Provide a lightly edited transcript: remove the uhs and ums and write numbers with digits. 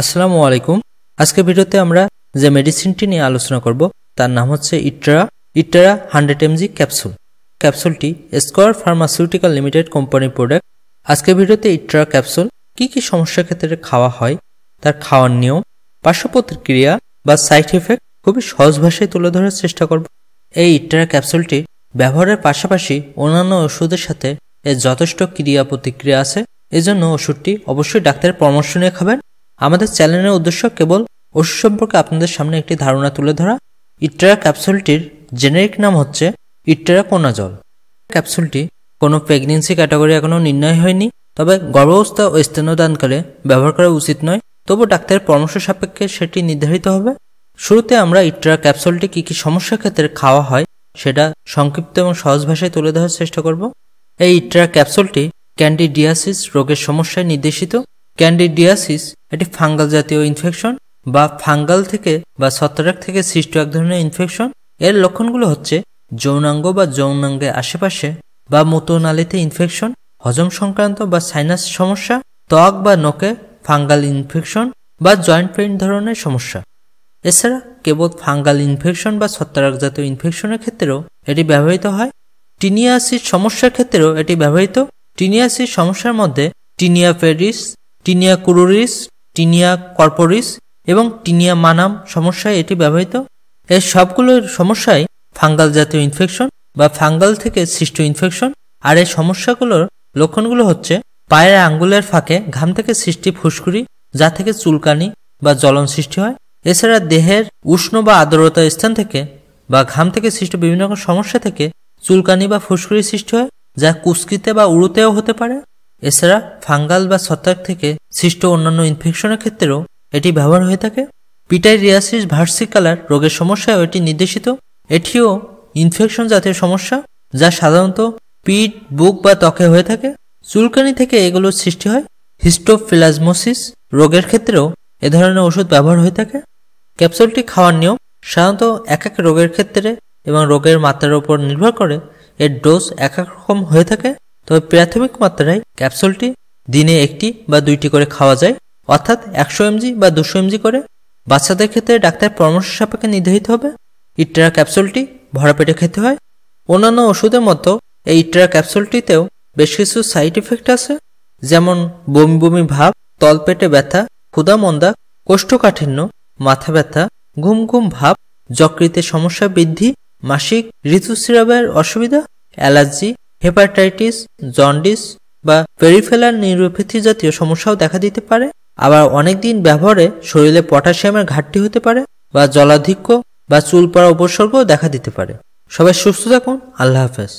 আসসালামু আলাইকুম। আজকে ভিডিওতে আমরা যে মেডিসিনটি নিয়ে আলোচনা করব তার নাম হচ্ছে ইট্রা 100 mg ক্যাপসুল। ক্যাপসুলটি square pharmaceutical limited company product. আজকে ভিডিওতে ইট্রা ক্যাপসুল কি কি সমস্যার ক্ষেত্রে খাওয়া হয়, তার খাওয়ার নিয়ম, পার্শ্ব প্রতিক্রিয়া বা সাইড এফেক্ট খুবই সহজ ভাষায় তুলে ধরার চেষ্টা করব। এই ইট্রা ক্যাপসুলটি ব্যবহারের পাশাপাশি অন্যান্য ওষুধের সাথে এর যথেষ্ট ক্রিয়া প্রতিক্রিয়া আছে, এজন্য ওষুধটি অবশ্যই ডাক্তারের পরামর্শ নিয়ে খাবেন। আমাদের চ্যানেলের উদ্দেশ্য কেবল ওষুধ সম্পর্কে আপনাদের সামনে একটি ধারণা তুলে ধরা। ইট্রা ক্যাপসুলটির জেনেরিক নাম হচ্ছে ইট্রাকোনাজল। ক্যাপসুলটি কোনো প্রেগনেন্সি ক্যাটাগরি এখনও নির্ণয় হয়নি, তবে গর্ভাবস্থা ও স্তন্যদানকালে ব্যবহার করা উচিত নয়, তবু ডাক্তারের পরামর্শ সাপেক্ষে সেটি নির্ধারিত হবে। শুরুতে আমরা ইট্রা ক্যাপসুলটি কী কী সমস্যার ক্ষেত্রে খাওয়া হয় সেটা সংক্ষিপ্ত এবং সহজ ভাষায় তুলে ধরার চেষ্টা করব। এই ইট্রা ক্যাপসুলটি ক্যান্ডিডিয়াসিস রোগের সমস্যায় নির্দেশিত। ক্যান্ডিডিয়াসিস এটি ফাঙ্গাল জাতীয় ইনফেকশন বা ফাঙ্গাল থেকে বা ছত্রাক থেকে সৃষ্ট এক ধরনের ইনফেকশন। এর লক্ষণগুলো হচ্ছে যৌনাঙ্গ বা যৌনাঙ্গের আশেপাশে বা মূত্রনালীতে ইনফেকশন, হজম সংক্রান্ত বা সাইনাস সমস্যা, ত্বক বা নখে ফাঙ্গাল ইনফেকশন বা জয়েন্ট পেইন ধরনের সমস্যা। এছাড়া কেবল ফাঙ্গাল ইনফেকশন বা ছত্রাক জাতীয় ইনফেকশনের ক্ষেত্রেও এটি ব্যবহৃত হয়। টিনিয়াসিস সমস্যার ক্ষেত্রেও এটি ব্যবহৃত। টিনিয়াসিস সমস্যার মধ্যে tinea pedis, tinea cruris, tinea corporis এবং টিনিয়া মানাম সমস্যায় এটি ব্যবহৃত। এর সবগুলোর সমস্যায় ফাঙ্গাল জাতীয় ইনফেকশন বা ফাঙ্গাল থেকে সৃষ্ট ইনফেকশন। আর এই সমস্যাগুলোর লক্ষণগুলো হচ্ছে পায়ের আঙ্গুলের ফাঁকে ঘাম থেকে সৃষ্টি ফুসকুড়ি, যা থেকে চুলকানি বা জ্বলন সৃষ্টি হয়। এছাড়া দেহের উষ্ণ বা আর্দ্রতা স্থান থেকে বা ঘাম থেকে সৃষ্ট বিভিন্ন রকম সমস্যা থেকে চুলকানি বা ফুসকুড়ি সৃষ্টি হয়, যা কুস্কিতে বা উড়ুতেও হতে পারে। এছাড়া ফাঙ্গাল বা ছত্রাক থেকে সৃষ্ট অন্যান্য ইনফেকশনের ক্ষেত্রেও এটি ব্যবহার হয়ে থাকে। পিটাইরিয়াসিস ভার্সিকালার রোগের সমস্যায় এটি নির্দেশিত। এটিও ইনফেকশন জাতীয় সমস্যা, যা সাধারণত পিঠ, বুক বা ত্বকে হয়ে থাকে। চুলকানি থেকে এগুলোর সৃষ্টি হয়। হিস্টোফিলাজমোসিস রোগের ক্ষেত্রেও এ ধরনের ওষুধ ব্যবহার হয়ে থাকে। ক্যাপসুলটি খাওয়ার নিয়ম সাধারণত এক এক রোগের ক্ষেত্রে এবং রোগের মাত্রার উপর নির্ভর করে এর ডোজ এক এক রকম হয়ে থাকে, তবে প্রাথমিক মাত্রায় ক্যাপসুলটি দিনে একটি বা দুইটি করে খাওয়া যায়, অর্থাৎ 100 mg বা 200 mg করে। বাচ্চাদের ক্ষেত্রে ডাক্তার পরামর্শ সাপেক্ষে নির্ধারিত হবে। ইট্রা ক্যাপসুলটি ভরা পেটে খেতে হয়। অন্যান্য ওষুধের মতো এই ইট্রা ক্যাপসুলটিতেও বেশ কিছু সাইড ইফেক্ট আছে, যেমন বমি বমি ভাব, তলপেটে ব্যথা, ক্ষুধামন্দা, কোষ্ঠকাঠিন্য, মাথা ব্যথা, ঘুম ঘুম ভাব, যকৃতের সমস্যা বৃদ্ধি, মাসিক, ঋতুস্রাবের অসুবিধা, অ্যালার্জি, হেপাটাইটিস, জন্ডিস বা পেরিফেরাল নিউরোপ্যাথি জাতীয় সমস্যাও দেখা দিতে পারে। আবার অনেকদিন ব্যবহারে শরীরে পটাশিয়ামের ঘাটতি হতে পারে বা জলাধিক্য বা চুল পড়া উপসর্গও দেখা দিতে পারে। সবাই সুস্থ থাকুন। আল্লাহ হাফেজ।